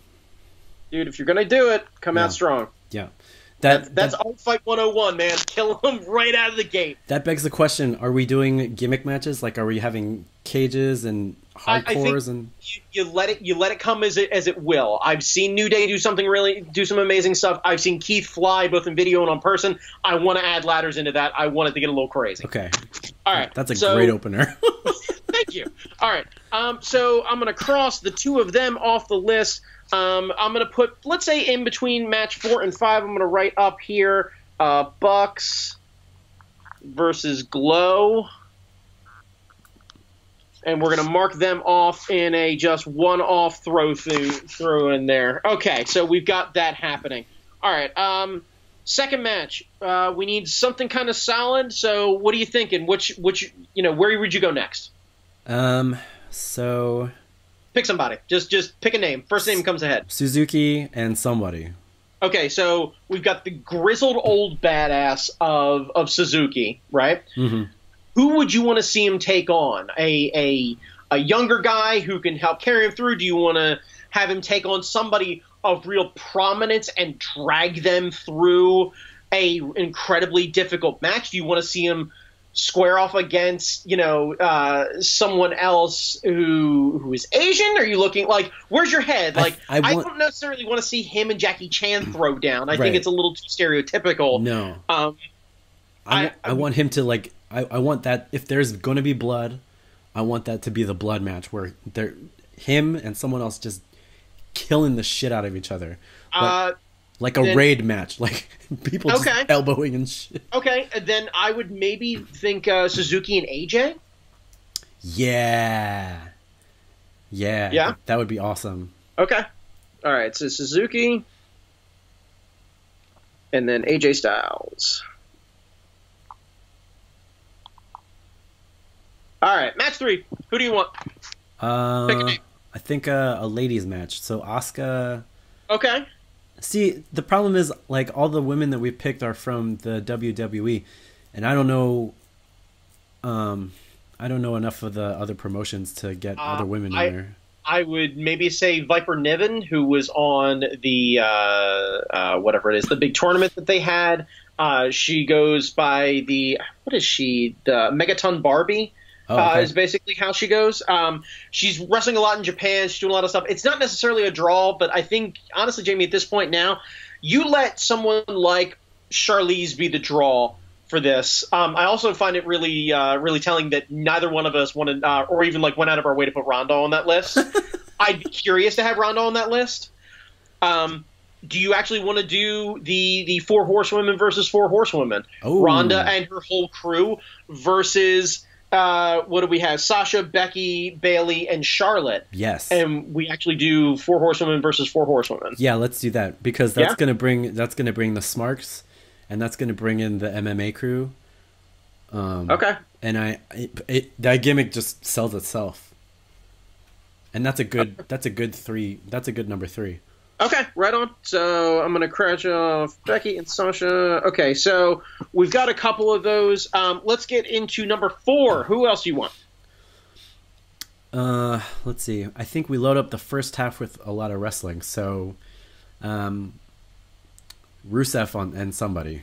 Dude, if you're going to do it, come yeah. out strong. Yeah. That, that's that's that, Art Fight one oh one, man. Kill them right out of the gate. That begs the question, are we doing gimmick matches? Like, are we having cages and hardcores? I, I and you, you let it you let it come as it as it will. I've seen New Day do something really do some amazing stuff. I've seen Keith fly both in video and on person. I want to add ladders into that. I want it to get a little crazy. Okay. All right. That's a so, great opener. Thank you. All right. Um, so I'm going to cross the two of them off the list. Um, I'm going to put, let's say in between match four and five, I'm going to write up here, uh, Bucks versus GLOW. And we're going to mark them off in a just one-off throw through, throw in there. Okay, so we've got that happening. All right, um, second match. Uh, we need something kind of solid, so what are you thinking? Which, which, you know, where would you go next? Um, so... Pick somebody. Just just pick a name. First name comes ahead. Suzuki and somebody. Okay, so we've got the grizzled old badass of of Suzuki, right? Mm-hmm. Who would you want to see him take on? A a a younger guy who can help carry him through? Do you want to have him take on somebody of real prominence and drag them through a incredibly difficult match? Do you want to see him square off against, you know, uh, someone else who who is Asian? Are you looking like, where's your head? Like, I, I, want, I don't necessarily want to see him and Jackie Chan throw down. I right. think it's a little too stereotypical. No, um, I, I I want him to like. I, I want that if there's going to be blood, I want that to be the blood match where they're him and someone else just killing the shit out of each other. Like, uh, Like a then, raid match, like people just okay. elbowing and shit. Okay, then I would maybe think uh, Suzuki and A J? Yeah. Yeah. Yeah? That would be awesome. Okay. All right, so Suzuki and then A J Styles. All right, match three. Who do you want? Uh, Pick a name. I think uh, a ladies match. So Asuka. Okay. See, the problem is, like, all the women that we picked are from the W W E, and I don't know, um, I don't know enough of the other promotions to get uh, other women I, in there. I would maybe say Viper Niven, who was on the, uh, uh, whatever it is, the big tournament that they had. Uh, she goes by the, what is she, the Megaton Barbie? Oh, okay. uh, is basically how she goes. Um, she's wrestling a lot in Japan. She's doing a lot of stuff. It's not necessarily a draw, but I think, honestly, Jamie, at this point now, you let someone like Charlize be the draw for this. Um, I also find it really, uh, really telling that neither one of us wanted, uh, or even like went out of our way to put Ronda on that list. I'd be curious to have Ronda on that list. Um, do you actually want to do the the four horsewomen versus four horsewomen? Ooh. Ronda and her whole crew versus. Uh, what do we have? Sasha, Becky, Bailey, and Charlotte. Yes. And we actually do four horsewomen versus four horsewomen. Yeah, let's do that because that's yeah. gonna bring that's gonna bring the Smarks, and that's gonna bring in the M M A crew. Um, okay. And I, it, it, that gimmick just sells itself. And that's a good that's a good three. That's a good number three. Okay, right on. So I'm going to crash off Jackie and Sasha. Okay, so we've got a couple of those. Um, let's get into number four. Who else you want? Uh, let's see. I think we load up the first half with a lot of wrestling. So um, Rusev on, and somebody.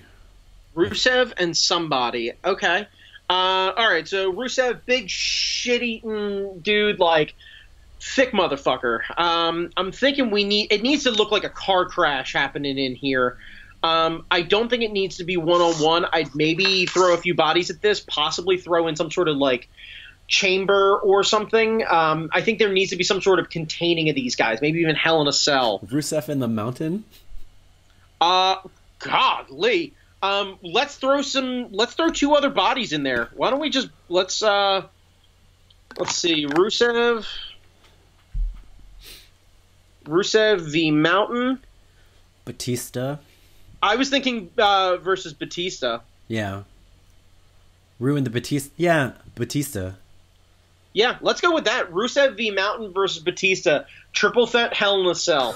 Rusev and somebody. Okay. Uh, all right, so Rusev, big shit-eating dude, like – thick motherfucker. Um, I'm thinking we need it needs to look like a car crash happening in here. Um, I don't think it needs to be one-on-one. I'd maybe throw a few bodies at this, possibly throw in some sort of like chamber or something. Um, I think there needs to be some sort of containing of these guys, maybe even Hell in a Cell. Rusev in the mountain? Uh, godly. Um, let's throw some. Let's throw two other bodies in there. Why don't we just let's uh, let's see, Rusev. Rusev the Mountain. Batista. I was thinking uh, versus Batista. Yeah. Ruin the Batista. Yeah, Batista. Yeah, let's go with that. Rusev the Mountain versus Batista. Triple threat Hell in a Cell.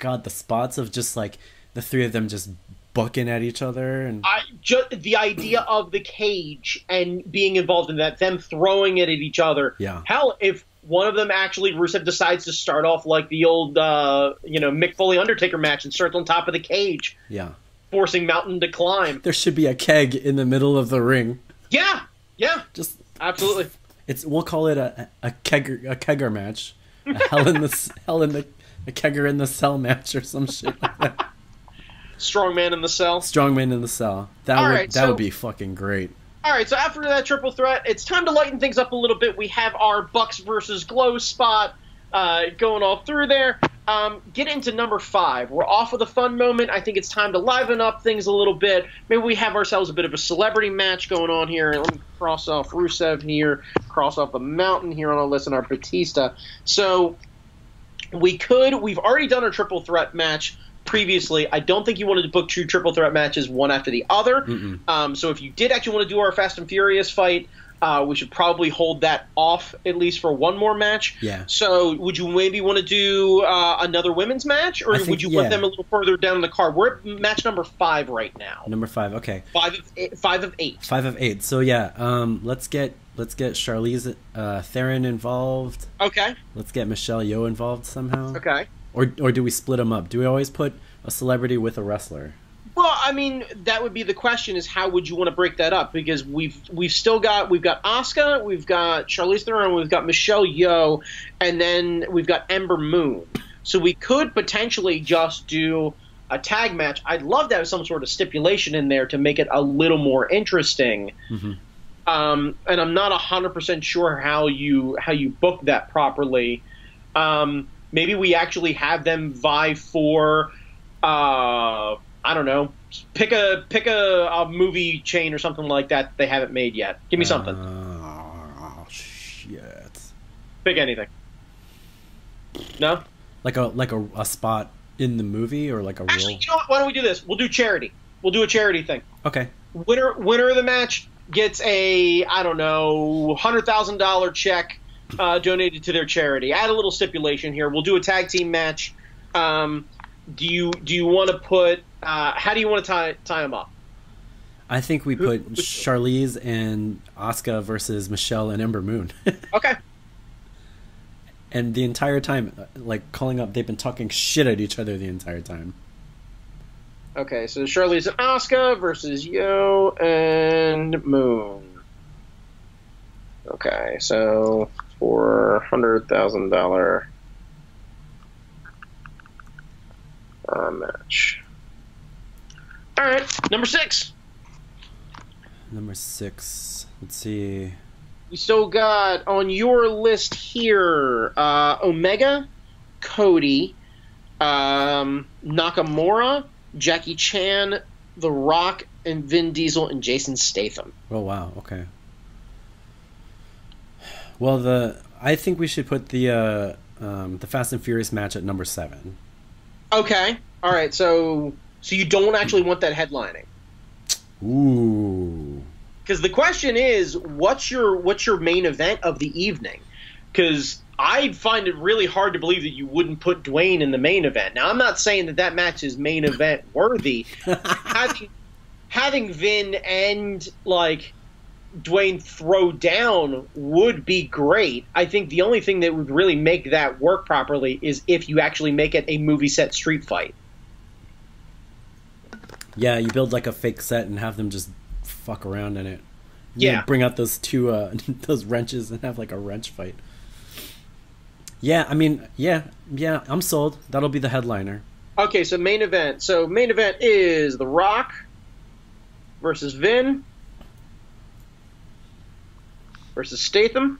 God, the spots of just like the three of them just bucking at each other. And I just the idea of the cage and being involved in that, them throwing it at each other. Yeah. Hell, if one of them actually, Rusev decides to start off like the old, uh, you know, Mick Foley Undertaker match and starts on top of the cage. Yeah. Forcing Mountain to climb. There should be a keg in the middle of the ring. Yeah. Yeah. Just absolutely. It's we'll call it a a kegger a kegger match. A hell in the hell in the a kegger in the cell match or some shit like that. Strongman in the cell. Strongman in the cell. That All would right, that so would be fucking great. All right, so after that triple threat, it's time to lighten things up a little bit. We have our Bucks versus Glow spot uh, going all through there. Um, get into number five. We're off of the fun moment. I think it's time to liven up things a little bit. Maybe we have ourselves a bit of a celebrity match going on here. And let me cross off Rusev here, cross off the mountain here on our list, and our Batista. So we could – we've already done our triple threat match previously. I don't think you wanted to book two triple threat matches one after the other. Mm-mm. Um, so if you did actually want to do our Fast and Furious fight, uh, we should probably hold that off at least for one more match. Yeah. So would you maybe want to do uh, another women's match, or think, would you yeah. want them a little further down in the card? We're at match number five right now. Number five, okay. Five of eight. Five of eight. Five of eight. So yeah, um, let's get let's get Charlize uh, Theron involved. Okay. Let's get Michelle Yeoh involved somehow. Okay. Or, or do we split them up? Do we always put a celebrity with a wrestler? Well, I mean, that would be the question: is how would you want to break that up? Because we've we've still got we've got Asuka, we've got Charlize Theron, we've got Michelle Yeoh, and then we've got Ember Moon. So we could potentially just do a tag match. I'd love to have some sort of stipulation in there to make it a little more interesting. Mm-hmm. Um, and I'm not a hundred percent sure how you how you book that properly. Um, Maybe we actually have them vie for, uh, I don't know, pick a pick a, a movie chain or something like that, that they haven't made yet. Give me something. Uh, oh shit! Pick anything. No. Like a like a, a spot in the movie or like a actually, role? You know what? Why don't we do this? We'll do charity. We'll do a charity thing. Okay. Winner winner of the match gets a I don't know hundred thousand dollar check. Uh, donated to their charity. Add a little stipulation here. We'll do a tag team match. Um, do you do you want to put? Uh, how do you want to tie tie them up? I think we put Charlize and Asuka versus Michelle and Ember Moon. Okay. And the entire time, like calling up, they've been talking shit at each other the entire time. Okay, so Charlize and Asuka versus Yeoh and Moon. Okay, so. For one hundred thousand dollar uh, match. All right, number six. Number six. Let's see. We still got on your list here uh, Omega, Cody, um, Nakamura, Jackie Chan, The Rock, and Vin Diesel, and Jason Statham. Oh, wow. Okay. Well, the I think we should put the uh, um, the Fast and Furious match at number seven. Okay. All right. So so you don't actually want that headlining. Ooh. Because the question is, what's your what's your main event of the evening? Because I'd find it really hard to believe that you wouldn't put Dwayne in the main event. Now, I'm not saying that that match is main event worthy. having, having Vin and, like, Dwayne throw down would be great. I think the only thing that would really make that work properly is if you actually make it a movie set street fight. Yeah, you build, like, a fake set and have them just fuck around in it. You yeah. Bring out those two, uh, those wrenches and have, like, a wrench fight. Yeah, I mean, yeah, yeah, I'm sold. That'll be the headliner. Okay, so main event. So main event is The Rock versus Vin versus Statham.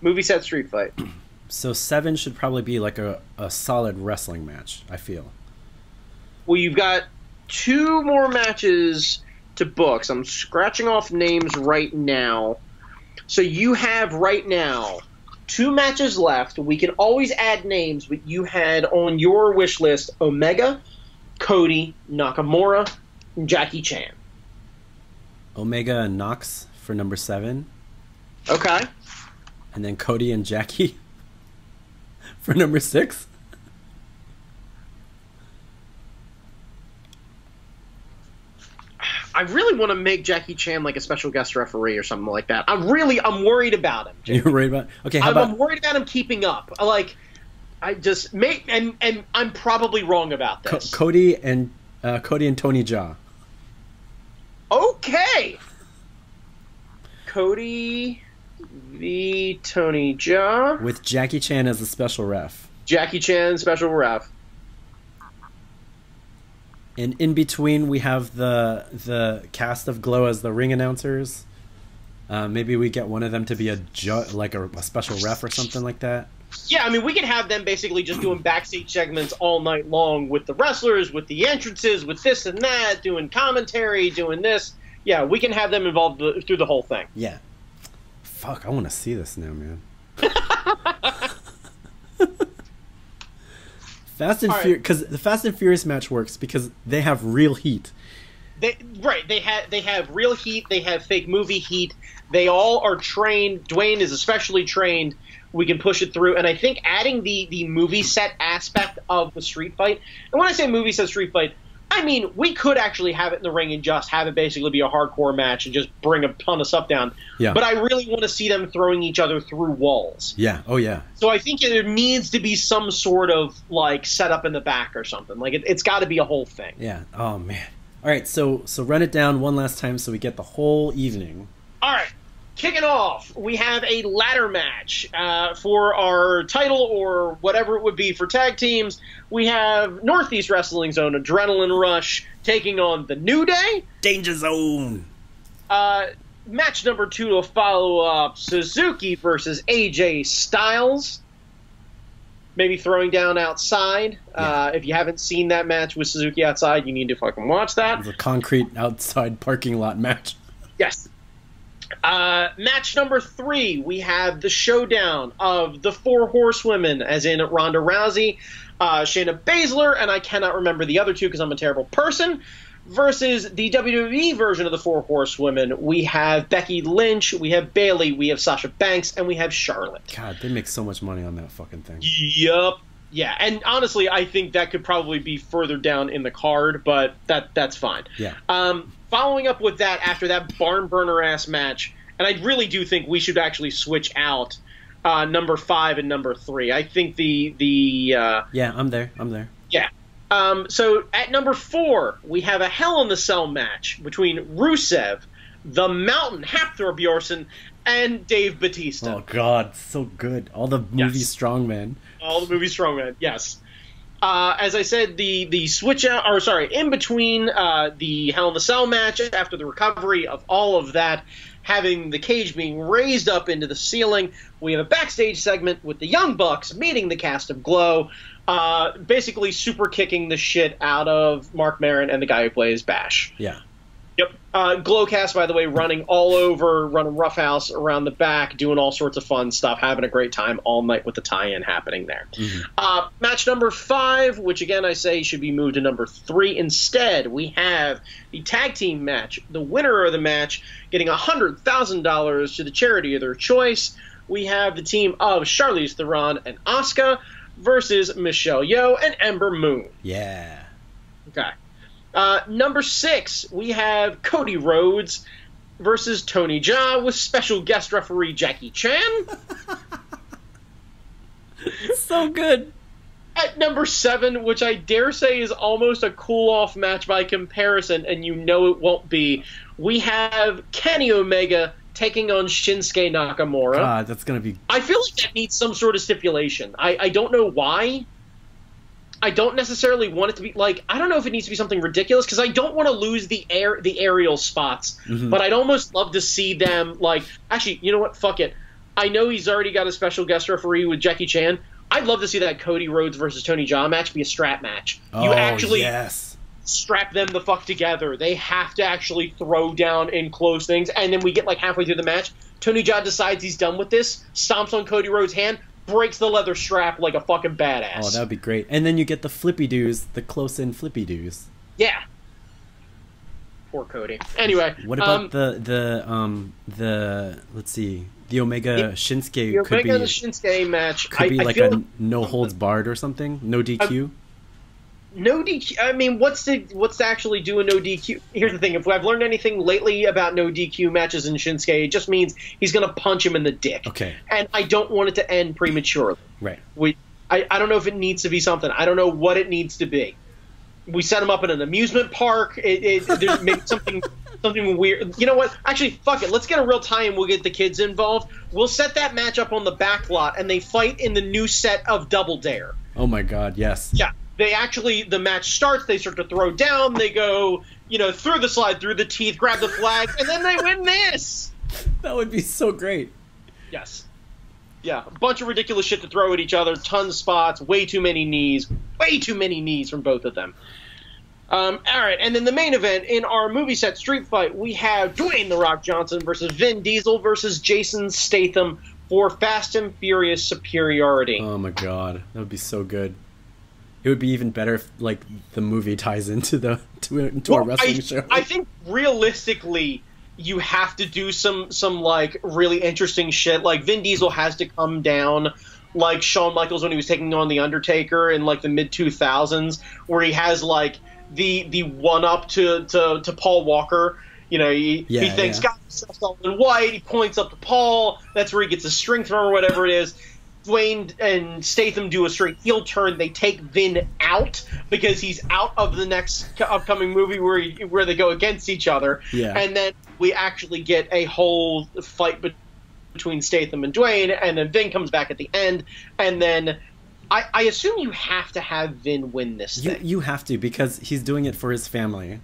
Movie set street fight. So seven should probably be like a, a solid wrestling match, I feel. Well, you've got two more matches to book. So I'm scratching off names right now. So you have right now two matches left. We can always add names, but you had on your wish list Omega, Cody, Nakamura, and Jackie Chan. Omega and Knox for number seven. Okay. And then Cody and Jackie for number six. I really want to make Jackie Chan like a special guest referee or something like that. I'm really, I'm worried about him. Jackie. You're worried about him? Okay, how I'm, about... I'm worried about him keeping up. Like, I just make, and and I'm probably wrong about this. Co Cody and uh, Cody and Tony Jaa. Okay. Cody v Tony Jaa with Jackie Chan as the special ref. Jackie Chan special ref. And in between, we have the the cast of GLOW as the ring announcers. Uh, maybe we get one of them to be a ju like a, a special ref or something like that. Yeah, I mean, we could have them basically just doing backstage segments all night long with the wrestlers, with the entrances, with this and that, doing commentary, doing this. Yeah, we can have them involved the, through the whole thing. Yeah. Fuck, I want to see this now, man. Fast and Furious, because the Fast and Furious match works because they have real heat. They, right, they have they have real heat. They have fake movie heat. They all are trained. Dwayne is especially trained. We can push it through, and I think adding the the movie set aspect of the street fight. And when I say movie set street fight, I mean we could actually have it in the ring and just have it basically be a hardcore match and just bring a ton of stuff down. Yeah. But I really want to see them throwing each other through walls. Yeah. Oh yeah. So I think there needs to be some sort of like setup in the back or something. Like it, it's got to be a whole thing. Yeah. Oh man. All right. So so run it down one last time so we get the whole evening. All right. Kick it off. We have a ladder match uh, for our title or whatever it would be for tag teams. We have Northeast Wrestling's own Adrenaline Rush taking on the New Day. Danger Zone. Uh, match number two to follow up Suzuki versus A J Styles. Maybe throwing down outside. Yeah. Uh, if you haven't seen that match with Suzuki outside, you need to fucking watch that. It's a concrete outside parking lot match. Yes. Uh, match number three, we have the showdown of the four horsewomen, as in Ronda Rousey, uh, Shayna Baszler, and I cannot remember the other two because I'm a terrible person, versus the W W E version of the four horsewomen. We have Becky Lynch, we have Bayley, we have Sasha Banks, and we have Charlotte. God, they make so much money on that fucking thing. Yup. Yeah, and honestly, I think that could probably be further down in the card, but that that's fine. Yeah. Um, following up with that, after that barn burner ass match, and I really do think we should actually switch out uh, number five and number three. I think the the uh, yeah, I'm there, I'm there. Yeah. Um, so at number four, we have a Hell in the Cell match between Rusev, the Mountain, Haftar Bjornsson, and Dave Batista. Oh God, so good! All the movie yes. strongmen. All the movie strongmen. Yes. Uh, as I said, the the switch out, or sorry, in between uh, the Hell in the Cell match, after the recovery of all of that, having the cage being raised up into the ceiling, we have a backstage segment with the Young Bucks meeting the cast of GLOW, uh, basically super kicking the shit out of Mark Maron and the guy who plays Bash. Yeah. Yep. Uh, Glowcast, by the way, running all over, running roughhouse around the back, doing all sorts of fun stuff, having a great time all night with the tie-in happening there. Mm-hmm. uh, match number five, which again I say should be moved to number three instead. We have the tag team match. The winner of the match getting one hundred thousand dollars to the charity of their choice. we have the team of Charlize Theron and Asuka versus Michelle Yeoh and Ember Moon. Yeah. Okay. Uh, number six, we have Cody Rhodes versus Tony Jaa with special guest referee Jackie Chan. So good. At number seven, which I dare say is almost a cool-off match by comparison, and you know it won't be, we have Kenny Omega taking on Shinsuke Nakamura. God, that's going to be... I feel like that needs some sort of stipulation. I, I don't know why. I don't necessarily want it to be... Like, I don't know if it needs to be something ridiculous, because I don't want to lose the air, the aerial spots, mm-hmm. but I'd almost love to see them, like... Actually, you know what? Fuck it. I know he's already got a special guest referee with Jackie Chan. I'd love to see that Cody Rhodes versus Tony Jaa match be a strap match. Oh, you actually yes. strap them the fuck together. They have to actually throw down and close things, and then we get like halfway through the match. Tony Jaa decides he's done with this, stomps on Cody Rhodes' hand, breaks the leather strap like a fucking badass. Oh, that would be great. And then you get the flippy doos, the close-in flippy doos. Yeah. Poor Cody. Anyway. What about um, the, the, um, the, let's see, the Omega yeah, Shinsuke the Omega could be, the Shinsuke match. Could I, be I like a like, no holds barred or something? No D Q? Um, no D Q. I mean, what's to, what's to actually do a no D Q? Here's the thing. If I've learned anything lately about no D Q matches in Shinsuke, it just means he's going to punch him in the dick. Okay. And I don't want it to end prematurely. Right. We, I, I don't know if it needs to be something. I don't know what it needs to be. We set him up in an amusement park. It, it, there's maybe something... Something weird. You know what? Actually, fuck it. Let's get a real tie and we'll get the kids involved. We'll set that match up on the back lot and they fight in the new set of Double Dare. Oh my God, yes. Yeah. They actually, the match starts, they start to throw down, they go, you know, through the slide, through the teeth, grab the flag, and then they win this. That would be so great. Yes. Yeah. A bunch of ridiculous shit to throw at each other, tons of spots, way too many knees, way too many knees from both of them. Um, all right, and then the main event in our movie set street fight, we have Dwayne "The Rock" Johnson versus Vin Diesel versus Jason Statham for Fast and Furious superiority. Oh my God, that would be so good. It would be even better if like the movie ties into the to, into well, our wrestling I, show. I think realistically, you have to do some some like really interesting shit. Like Vin Diesel has to come down. Like Shawn Michaels when he was taking on The Undertaker in like the mid two thousands, where he has like. The the one up to, to, to Paul Walker, you know, he, yeah, he thinks yeah. God's all in white. He points up to Paul. That's where he gets a string throw or whatever it is. Dwayne and Statham do a straight heel turn. They take Vin out because he's out of the next upcoming movie where he, where they go against each other. Yeah. And then we actually get a whole fight be between Statham and Dwayne, and then Vin comes back at the end, and then. I, I assume you have to have Vin win this thing. You, you have to, because he's doing it for his family,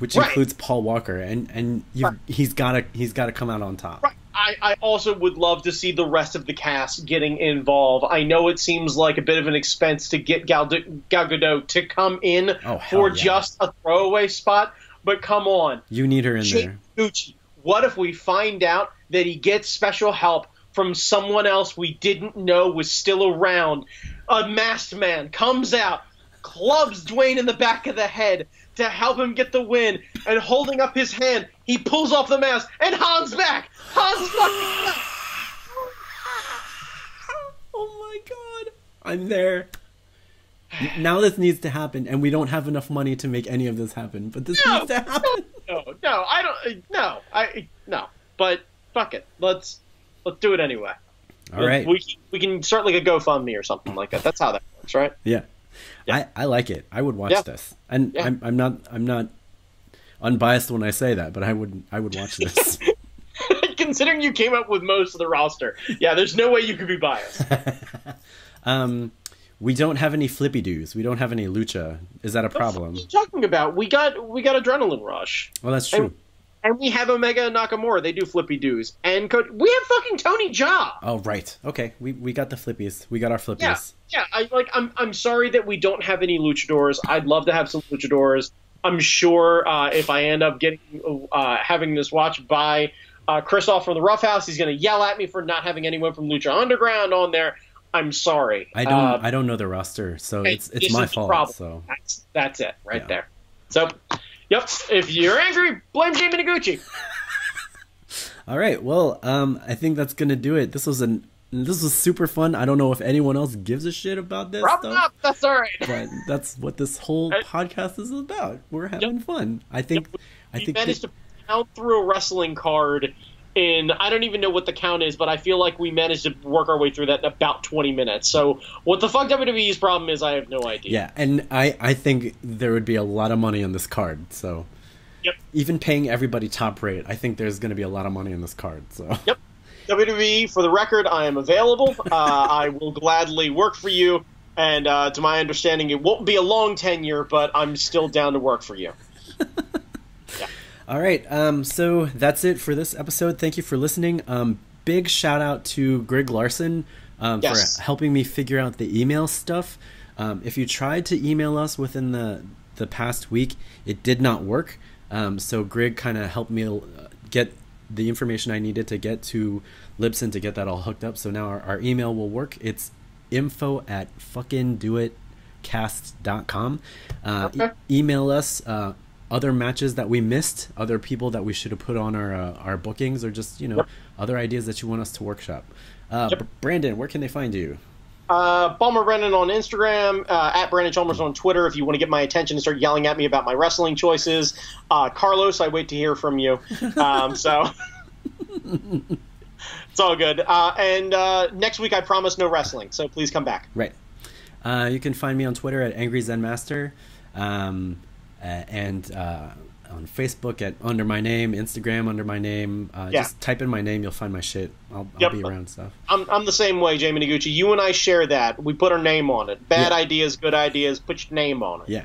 which right. includes Paul Walker, and and you, right. he's gotta he's gotta come out on top. Right. I, I also would love to see the rest of the cast getting involved. I know it seems like a bit of an expense to get Gal, Gal Gadot to come in oh, for yeah. just a throwaway spot, but come on, you need her in Jamie there. Noguchi, what if we find out that he gets special help? From someone else we didn't know was still around. A masked man comes out, clubs Dwayne in the back of the head to help him get the win, and holding up his hand, he pulls off the mask, and Han's back! Han's fucking back! Oh my God. I'm there. Now this needs to happen, and we don't have enough money to make any of this happen, but this no, needs to happen. No, no, no, I don't, no, I, no, but fuck it. Let's... Let's do it anyway. All right. We, we can start like a GoFundMe or something like that. That's how that works, right? Yeah. yeah. I, I like it. I would watch yeah. this. And yeah. I'm, I'm not I'm not unbiased when I say that, but I would I would watch this. Considering you came up with most of the roster. Yeah, there's no way you could be biased. um we don't have any flippy doos. We don't have any lucha. Is that a problem? What are you talking about? We got we got Adrenaline Rush. Well, that's true. And And we have Omega and Nakamura. They do flippy doos. And Cody, we have fucking Tony Jaa. Oh, right. Okay. We, we got the flippies. We got our flippies. Yeah. yeah. I, like, I'm, I'm sorry that we don't have any luchadors. I'd love to have some luchadors. I'm sure uh, if I end up getting uh, having this watched by uh, Christoph from the Rough House, he's going to yell at me for not having anyone from Lucha Underground on there. I'm sorry. I don't uh, I don't know the roster, so okay, it's, it's my fault. Problem. So. That's, that's it right yeah. there. So... Yep, if you're angry, blame Jamie Noguchi. All right, well, um, I think that's gonna do it. This was an this was super fun. I don't know if anyone else gives a shit about this. Wrap up. That's all right. But that's what this whole podcast is about. We're having yep. fun. I think. Yep. I we think managed that... to count through a wrestling card in, I don't even know what the count is, but I feel like we managed to work our way through that in about twenty minutes. So what the fuck W W E's problem is, I have no idea. Yeah, and I, I think there would be a lot of money on this card. So yep. even paying everybody top rate, I think there's going to be a lot of money on this card. So yep. W W E, for the record, I am available. uh, I will gladly work for you. And uh, to my understanding, it won't be a long tenure, but I'm still down to work for you. All right, um, so that's it for this episode. Thank you for listening. Um, big shout out to Greg Larson um, yes. for helping me figure out the email stuff. Um, if you tried to email us within the, the past week, it did not work. Um, so Greg kind of helped me get the information I needed to get to Libsyn to get that all hooked up. So now our, our email will work. It's info at fucking doitcast dot com. Uh, okay. e email us. Uh, other matches that we missed, other people that we should have put on our uh, our bookings, or just, you know, yep. other ideas that you want us to workshop. Uh, yep. Brandon, where can they find you? Uh, Bomber Brennan on Instagram, uh, at Brandon Chalmers on Twitter if you want to get my attention and start yelling at me about my wrestling choices. Uh, Carlos, I wait to hear from you. Um, so... it's all good. Uh, and uh, next week I promise no wrestling, so please come back. Right. Uh, you can find me on Twitter at Angry Zen Master. Um... Uh, and uh, on Facebook at under my name, Instagram under my name. Uh, yeah. Just type in my name, you'll find my shit. I'll, I'll yep. be around stuff. I'm, I'm the same way, Jamie Noguchi. You and I share that. We put our name on it. Bad yeah. ideas, good ideas, put your name on it. Yeah.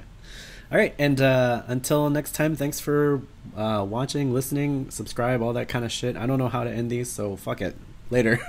All right, and uh, until next time, thanks for uh, watching, listening, subscribe, all that kind of shit. I don't know how to end these, so fuck it. Later.